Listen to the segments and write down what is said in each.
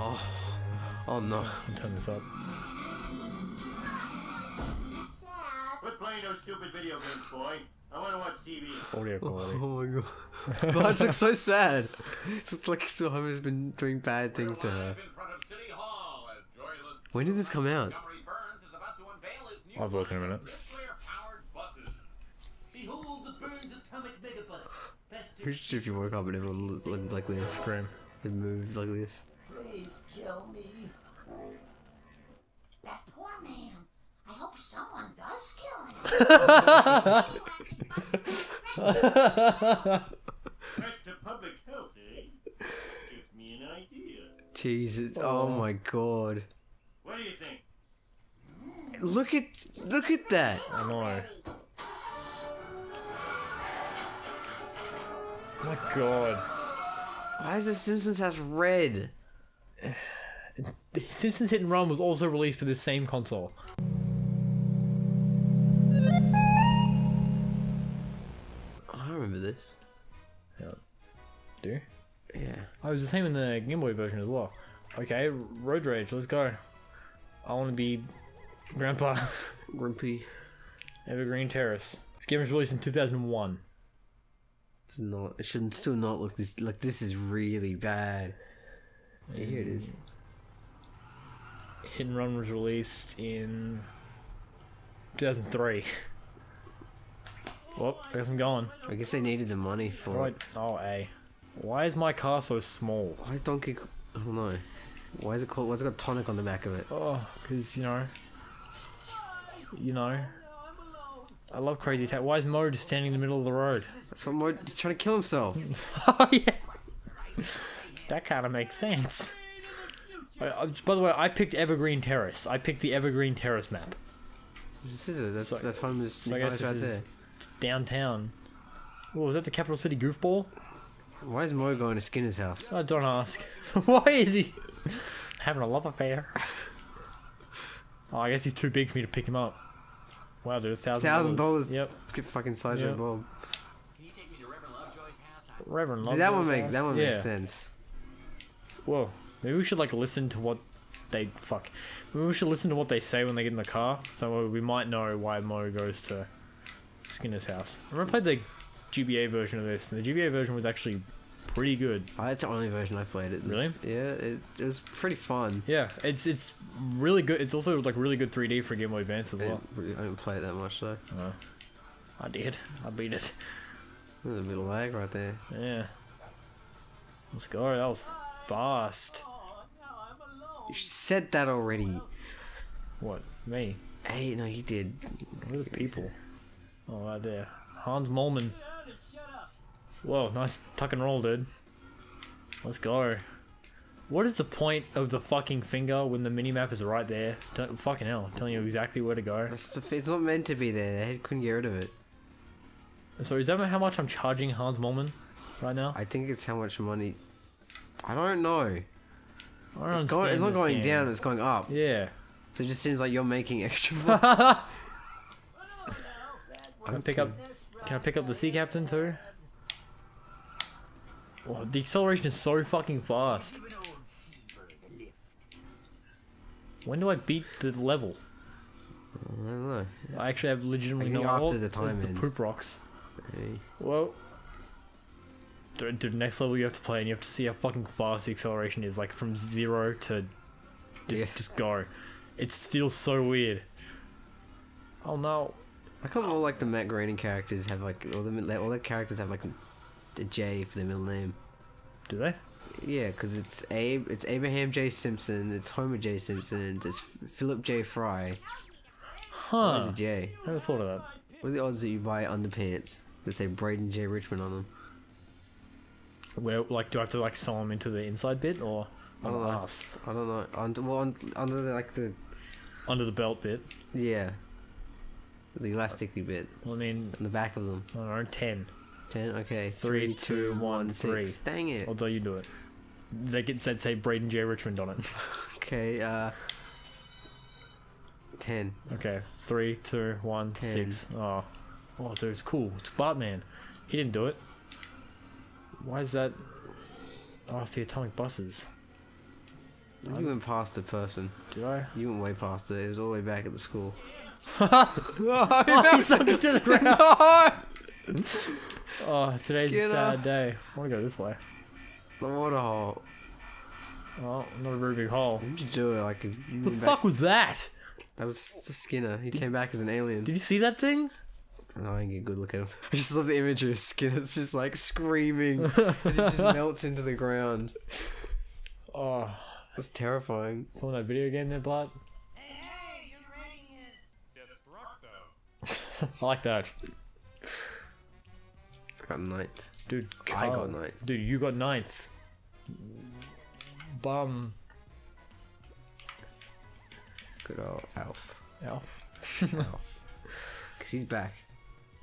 Oh no. I'm turning this up. Quit playing those stupid video games, boy. I want to watch TV. Audio quality. Oh my god. Marge looks so sad. It's just like Homer's been doing bad things to her. When did this come out? I'll look in a minute. Behold the Burns atomic megabus. Who's if you woke up and everyone looked like this? Scream. They moved like this. Please kill me. That poor man. I hope someone does kill him. Back to public health, eh? Give me an idea. Jesus. Oh my god. What do you think? Look at that. I know. Oh my god. Why is the Simpsons house red? Simpsons Hit and Run was also released for this same console. I remember this. Yeah. Do? Yeah. Oh, it was the same in the Game Boy version as well. Okay, Road Rage, let's go. I want to be Grandpa. Grumpy. Evergreen Terrace. This game was released in 2001. It's not. It shouldn't. Still not look this. Like this is really bad. Yeah, here it is. Hit and Run was released in 2003. Well, I guess I'm going. I guess they needed the money for. Right. Oh, a. Why is my car so small? Why is Donkey? I don't know. Why is it called? Why's it got tonic on the back of it? Oh, because you know. You know. I love crazy attack. Why is Mo just standing in the middle of the road? That's what Mo trying to kill himself. Oh yeah, that kind of makes sense. By the way, I picked Evergreen Terrace. I picked the Evergreen Terrace map. This is it. That's so, that's Homer's so right there. Downtown. Oh, is that the capital city goofball? Why is Mo going to Skinner's house? Oh, don't ask. Why is he having a love affair? Oh, I guess he's too big for me to pick him up. Wow, dude, $1,000. Yep. Get fucking Sideshow Bob. Can you take me to Reverend Lovejoy's house? Reverend Lovejoy's house? That one makes sense. Whoa. Maybe we should like listen to what they Maybe we should listen to what they say when they get in the car, so we might know why Mo goes to Skinner's house. I remember I played the GBA version of this, and the GBA version was actually pretty good. That's the only version I played. It was, really? Yeah, it was pretty fun. Yeah, it's really good. It's also like really good 3D for Game Boy Advance as well. I didn't play it that much though. No. I did. I beat it. There's a bit of lag right there. Yeah. Let's go. That was fast. You said that already. What? Me? Hey, no, you did. Who are the people? Oh, right there. Hans Molman. Whoa, nice tuck and roll, dude. Let's go. What is the point of the fucking finger when the minimap is right there? Don't, fucking hell, telling you exactly where to go. It's not meant to be there. They couldn't get rid of it. I'm sorry, is that how much I'm charging Hans Molman right now? I think it's how much money... I don't know. It's not going down, it's going up. Yeah. So it just seems like you're making extra money. Can I pick up the sea captain too? Wow, the acceleration is so fucking fast. When do I beat the level? I don't know. I actually have legitimately no idea. After the time ends. The poop rocks. Hey. Well, dude, next level you have to play and you have to see how fucking fast the acceleration is, like from zero to just go. It feels so weird. Oh no! I can't all like the Matt Groening characters have like all the characters have like. A J for the middle name. Do they? Yeah, because it's Abe. It's Abraham J Simpson. It's Homer J Simpson. It's Philip J Fry. Huh? There's a J. Never thought of that. What are the odds that you buy underpants that say Brayden J Richmond on them? Where like do I have to like sew them into the inside bit or on the ass? I don't know. Under the, like the under the belt bit. Yeah. The elasticy bit. Well, I mean, on the back of them. I don't know. 10. Okay. 3, 2, 1, 3. Dang it! Although you do it, they get said say Brayden J Richmond on it. Okay. 10. Okay. 3, 2, 1, 6. Oh, oh, dude, it's cool. It's Batman. He didn't do it. Why is that? Oh, it's the atomic buses. You went past the person. Did I? You went way past it. It was all the way back at the school. He sunk it to the ground. No! Oh, today's a sad day. I want to go this way. The water hole. Oh, not a very big hole. What did you do? Like, the fuck was that? That was Skinner. He came back as an alien. Did you see that thing? No, I didn't get a good look at him. I just love the image of Skinner. It's just like screaming. It just melts into the ground. Oh, that's terrifying. Pulling that video game there, Bart. Hey, your rating is destructo. I like that. I got ninth. Dude, Carl, I got ninth. Dude, you got ninth. Bum. Good old Alf. Alf. Alf. Because he's back.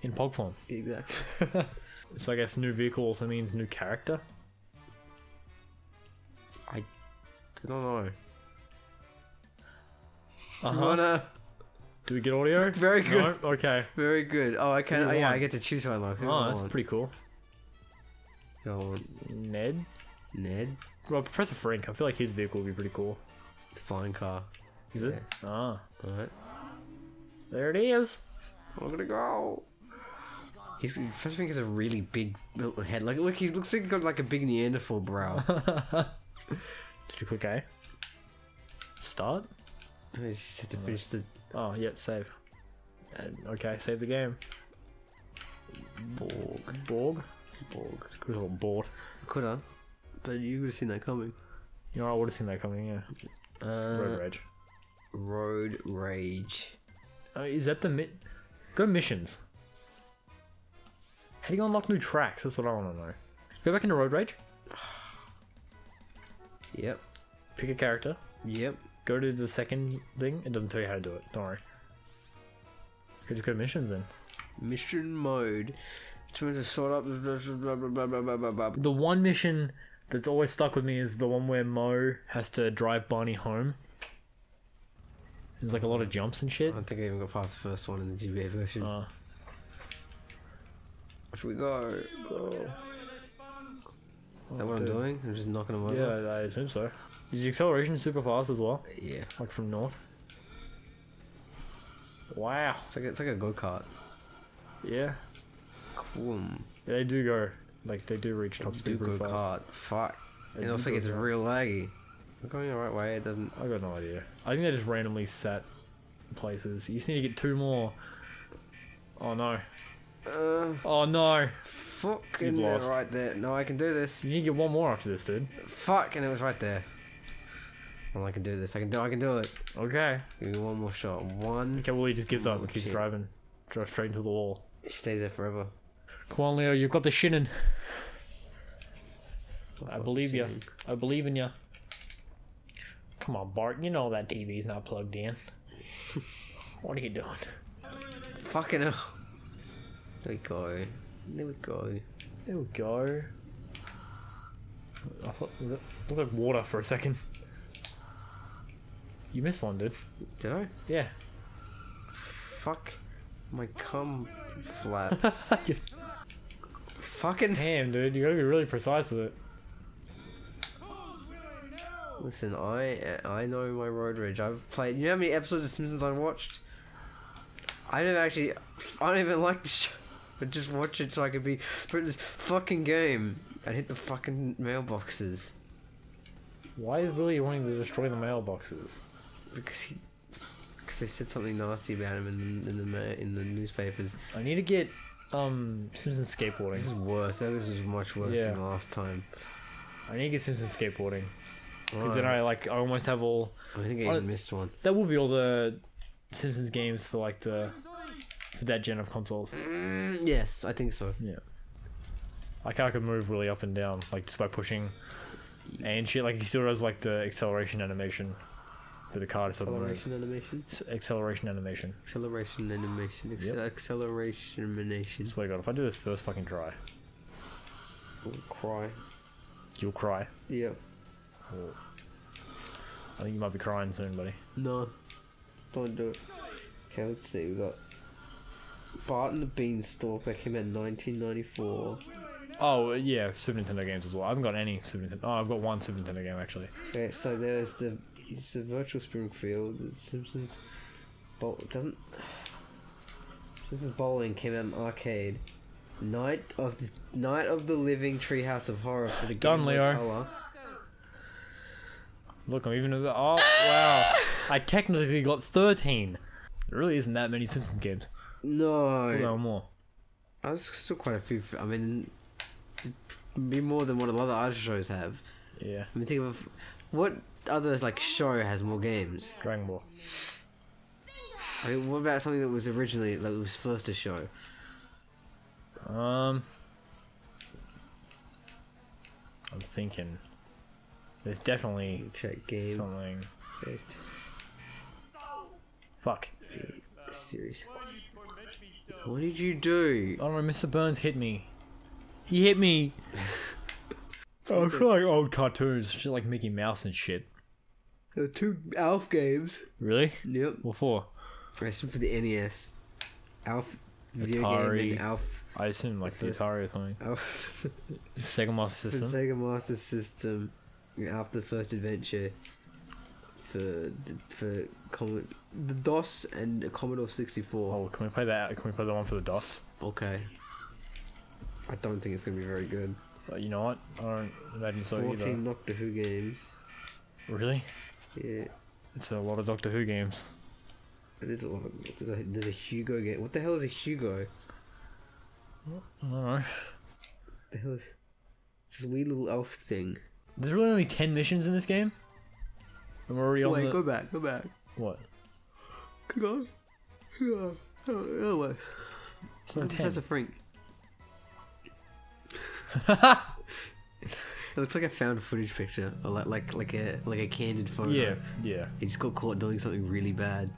In Pog form. Exactly. So I guess new vehicle also means new character? I don't know. Do we get audio? Very good. No? Okay. Very good. Oh, I can. Oh, yeah, I get to choose who I like. Oh, that's pretty cool. Go on. Ned? Ned? Well, Professor Frink, I feel like his vehicle would be pretty cool. The flying car. Is it? Ah. Alright. There it is. I'm gonna go. Professor Frink has a really big head. Like, look, he looks like he's got like a big Neanderthal brow. Did you click A? Start? I just had to finish the... Oh, yeah, save. Okay, save the game. Borg. Borg? Borg. Good old board. Coulda. But you would have seen that coming. You know, I would have seen that coming, yeah. Road Rage. Road Rage. Oh, is that the Go missions. How do you unlock new tracks? That's what I want to know. Go back into Road Rage. Yep. Pick a character. Yep. Go to the second thing. It doesn't tell you how to do it. Don't worry. Just go to missions then. Mission mode. To sort up. The one mission that's always stuck with me is the one where Mo has to drive Barney home. There's like a lot of jumps and shit. I don't think I even got past the first one in the GBA version. Where should we go? Is that what I'm doing? I'm just knocking them over? Yeah, I assume so. Is the acceleration super fast as well? Yeah. Like from north? Wow. It's like a go-kart. Yeah. Cool. Yeah, they do go. Like, they do reach top speed pretty fast. Fuck. It also gets real laggy. I'm going the right way, it doesn't... I got no idea. I think they just randomly sat places. You just need to get two more. Oh no. Oh no. Fucking right there. No, I can do this. You need to get one more after this, dude. Fuck, and it was right there. Well, I can do this. I can do it. Okay. Give me one more shot. One. Okay, well, he just gives up and keeps driving. Drive straight into the wall. He stays there forever. Come on, Leo, you've got the shinin'. I believe you. I believe in you. Come on, Bart, you know that TV's not plugged in. What are you doing? Fucking hell. There we go. There we go. There we go. I thought it looked like water for a second. You missed one, dude. Did I? Yeah. Fuck my cum flaps. Fucking damn, dude, you gotta be really precise with it. Listen, I know my road rage. I've played. You know how many episodes of Simpsons I've watched? I don't actually. I don't even like the show. But just watch it so I could be for this fucking game and hit the fucking mailboxes. Why is Willie wanting to destroy the mailboxes? Because he, because they said something nasty about him in the newspapers. I need to get Simpsons skateboarding. This is worse. This was much worse than last time. I need to get Simpsons skateboarding. Because then I almost have all. I think I even missed one. That will be all the Simpsons games for like the for that gen of consoles. Yes, I think so. Yeah. Like I could move really up and down, like just by pushing, and shit. Like he still does like the acceleration animation, but the car doesn't move. Acceleration animation. Acceleration animation. Acceleration animation. Acceleration animation. Swear to God, if I do this first fucking try, I'll cry. You'll cry. Yeah. I think you might be crying soon, buddy. No. Don't do it. Okay, let's see. We got Bart and the Beanstalk that came out in 1994. Oh, yeah, Super Nintendo games as well. I haven't got any Super Nintendo. Oh, I've got one Super Nintendo game, actually. Yeah, so there's the... It's the Virtual Springfield, the Simpsons... Simpsons Bowling came out in arcade. Night of the Living Treehouse of Horror for the Game Boy Color. Look, I'm even... Oh, wow. I technically got 13. There really isn't that many Simpsons games. No. No more. I was still quite a few... I mean... Be more than what a lot of other shows have. Yeah. I mean, think of... What other, like, show has more games? Dragon Ball. I mean, what about something that was originally... Like, it was first a show? I'm thinking... There's definitely something. Based. Fuck. Serious. What did you do? Oh no, Mr. Burns hit me. He hit me. Oh, I feel like old cartoons, shit like Mickey Mouse and shit. There were two ALF games. Really? Yep. What for? I assume for the NES. ALF. Atari. ALF. I assume like the Atari or something. ALF. Sega Master System. The Sega Master System. After the first adventure for the DOS and Commodore 64. Oh, can we play that? Can we play the one for the DOS? Okay. I don't think it's gonna be very good. But you know what? I don't imagine so either. 14 Doctor Who games. Really? Yeah. It's a lot of Doctor Who games. It is a lot. There's a Hugo game. What the hell is a Hugo? I don't know. What the hell is? It's this weird little elf thing. There's really only 10 missions in this game? And we're already on the... Go back, go back. What? Go. Go. Oh, what? It's not 10. Professor Frink. It looks like a found footage picture. Or like a candid photo. Yeah, yeah. He just got caught doing something really bad.